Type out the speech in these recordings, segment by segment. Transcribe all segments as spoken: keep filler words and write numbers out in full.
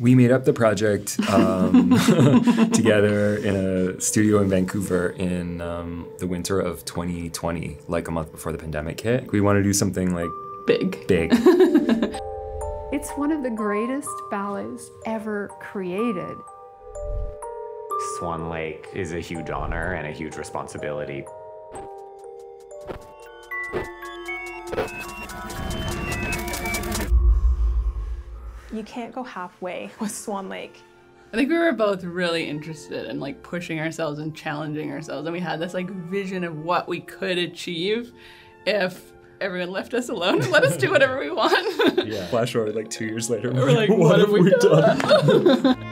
we made up the project um, together in a studio in Vancouver in um, the winter of twenty twenty, like a month before the pandemic hit. We want to do something like big. Big. It's one of the greatest ballets ever created. Swan Lake is a huge honor and a huge responsibility. You can't go halfway with Swan Lake. I think we were both really interested in like pushing ourselves and challenging ourselves, and we had this like vision of what we could achieve if everyone left us alone and let us do whatever we want. Yeah. Flash forward like two years later, we're like, what, what have we done? done?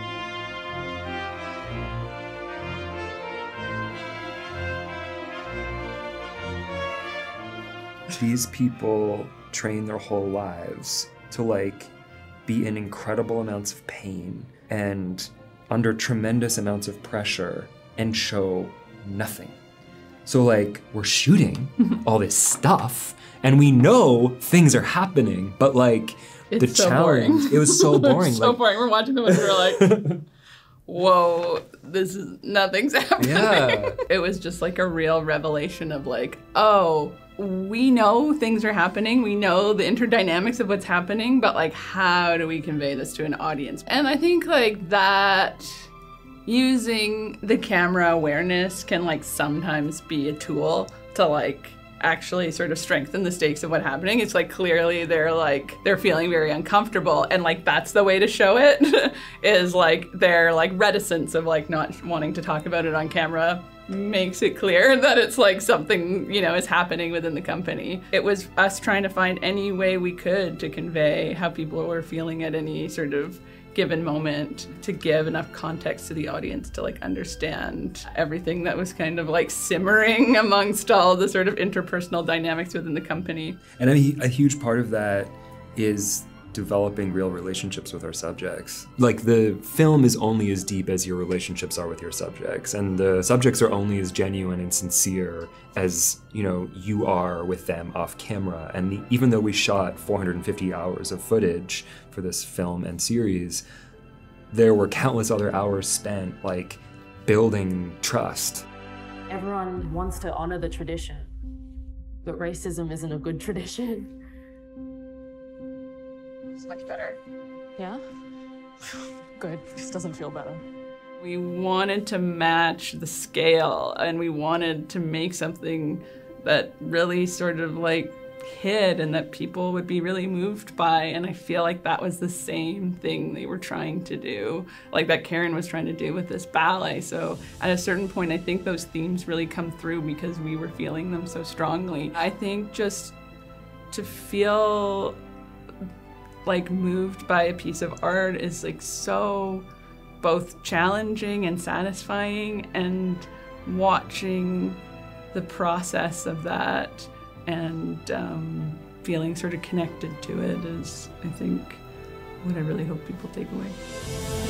These people train their whole lives to like be in incredible amounts of pain and under tremendous amounts of pressure and show nothing. So like, we're shooting all this stuff and we know things are happening, but like, it's the so challenge, boring. It was so boring. It's so like, boring, we're watching them and we're like, whoa, this is, nothing's happening. Yeah. It was just like a real revelation of like, oh, we know things are happening, we know the interdynamics of what's happening, but like, how do we convey this to an audience? And I think like that, using the camera awareness can like sometimes be a tool to like actually sort of strengthen the stakes of what's happening. It's like clearly they're like, they're feeling very uncomfortable, and like that's the way to show it is like their like reticence of like not wanting to talk about it on camera makes it clear that it's like something, you know, is happening within the company. It was us trying to find any way we could to convey how people were feeling at any sort of given moment, to give enough context to the audience to like understand everything that was kind of like simmering amongst all the sort of interpersonal dynamics within the company. And I mean, a huge part of that is developing real relationships with our subjects. Like, the film is only as deep as your relationships are with your subjects, and the subjects are only as genuine and sincere as, you know, you are with them off camera. And the, even though we shot four hundred fifty hours of footage for this film and series, there were countless other hours spent like building trust. Everyone wants to honor the tradition, but racism isn't a good tradition. Much better. Yeah? Good. This doesn't feel better. We wanted to match the scale, and we wanted to make something that really sort of like hid and that people would be really moved by, and I feel like that was the same thing they were trying to do, like that Karen was trying to do with this ballet. So at a certain point, I think those themes really come through because we were feeling them so strongly. I think just to feel like moved by a piece of art is like so both challenging and satisfying, and watching the process of that and um, feeling sort of connected to it is, I think, what I really hope people take away.